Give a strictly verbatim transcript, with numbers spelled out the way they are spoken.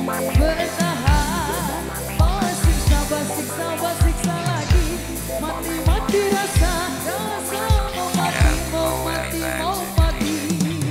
bertahan, basiksa, basiksa, basiksa lagi, mati mati rasa, rasa mau mati, mau mati, mau mati.